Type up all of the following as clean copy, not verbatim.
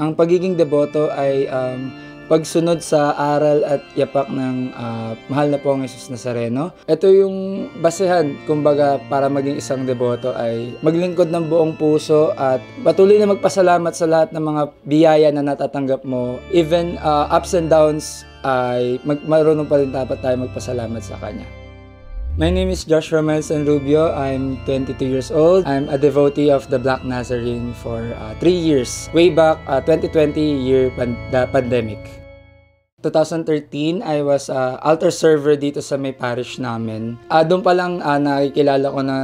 Ang pagiging deboto ay pagsunod sa aral at yapak ng mahal na Pong Hesus Nazareno. Ito yung basehan, kumbaga, para maging isang deboto ay maglingkod ng buong puso at patuloy na magpasalamat sa lahat ng mga biyaya na natatanggap mo. Even ups and downs ay marunong pa rin dapat tayo magpasalamat sa Kanya. My name is Joshua Myles Rubio. I'm 22 years old. I'm a devotee of the Black Nazarene for 3 years, way back 2020 year pandemic. 2013, I was altar server dito sa may parish namin. Doon pa lang nakikilala ko na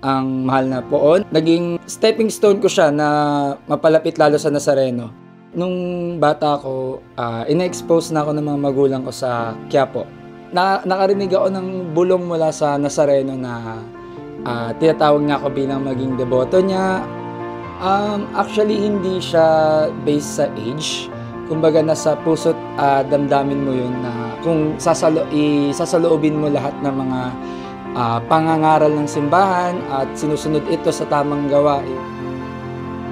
ang mahal na Poon. Naging stepping stone ko siya na mapalapit lalo sa Nazareno. Nung bata ko, ina-expose na ako ng mga magulang ko sa Quiapo. Nakarinig ako ng bulong mula sa Nazareno na tinatawag niya ako bilang maging deboto niya. Actually, hindi siya based sa age. Kumbaga, nasa puso't damdamin mo yun na kung sasaloobin mo lahat ng mga pangangaral ng simbahan at sinusunod ito sa tamang gawain.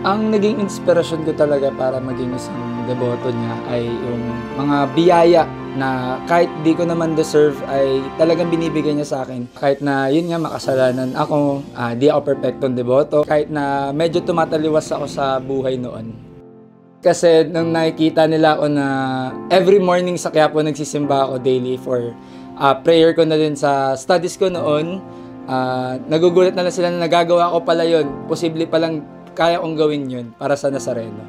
Ang naging inspirasyon ko talaga para maging isang deboto niya ay yung mga biyaya na kahit di ko naman deserve ay talagang binibigay niya sa akin. Kahit na yun nga makasalanan ako, di ako perfectong deboto, kahit na medyo tumataliwas ako sa buhay noon. Kasi nung nakikita nila ako na every morning sa Quiapo nagsisimba ako daily for prayer ko na din sa studies ko noon, nagugulat na lang sila na nagagawa ko pala yun. Posible palang kaya kong gawin yun para sa Nazareno.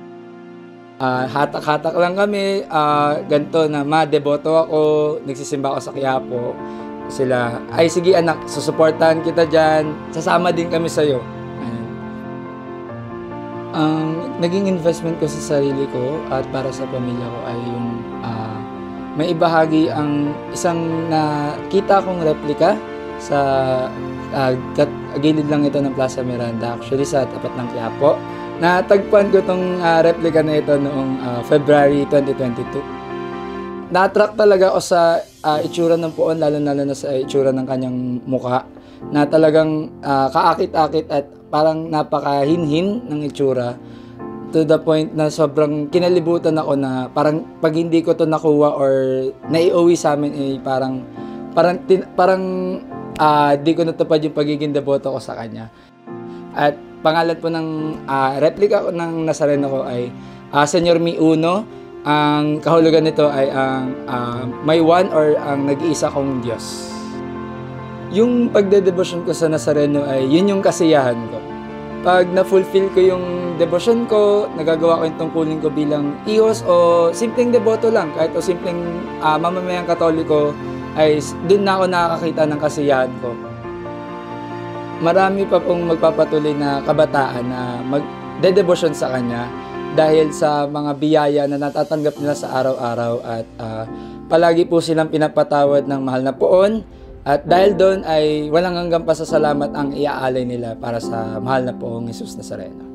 Hatak-hatak lang kami, ganito na, ma, deboto ako, nagsisimba ako sa Quiapo. Sila, ay sige anak, susuportahan kita dyan, sasama din kami sa'yo. Ayan. Ang naging investment ko sa sarili ko at para sa pamilya ko ay yung may ibahagi ang isang nakita kong replika sa gilid lang ito ng Plaza Miranda, actually sa tapat ng Quiapo. Natagpuan ko itong replica na ito noong February 2022. Na-attract talaga ako sa itsura ng Poon, lalo na sa itsura ng kanyang mukha, na talagang kaakit-akit at parang napakahinhin ng itsura to the point na sobrang kinalibutan ako na parang pag hindi ko to nakuha or naiuwi sa amin ay parang di ko natupad yung pagiging deboto ko sa kanya. At pangalan po ng replika ng Nazareno ko ay Senyor Mi Uno. Ang kahulugan nito ay ang may one or ang nag-iisa kong Diyos. Yung pagdedebosyon ko sa Nazareno ay yun yung kasiyahan ko. Pag na-fulfill ko yung debosyon ko, nagagawa ko yung tungkulin ko bilang iyos o simpleng deboto lang, kahit o simpleng mamamayang Katoliko, ay dun na ako nakakakita ng kasiyahan ko. Marami pa pong magpapatuloy na kabataan na magdedebosyon sa Kanya dahil sa mga biyaya na natatanggap nila sa araw-araw at palagi po silang pinapatawad ng mahal na Poon at dahil doon ay walang hanggang pasasalamat ang iaalay nila para sa mahal na Poong Hesus Nazareno.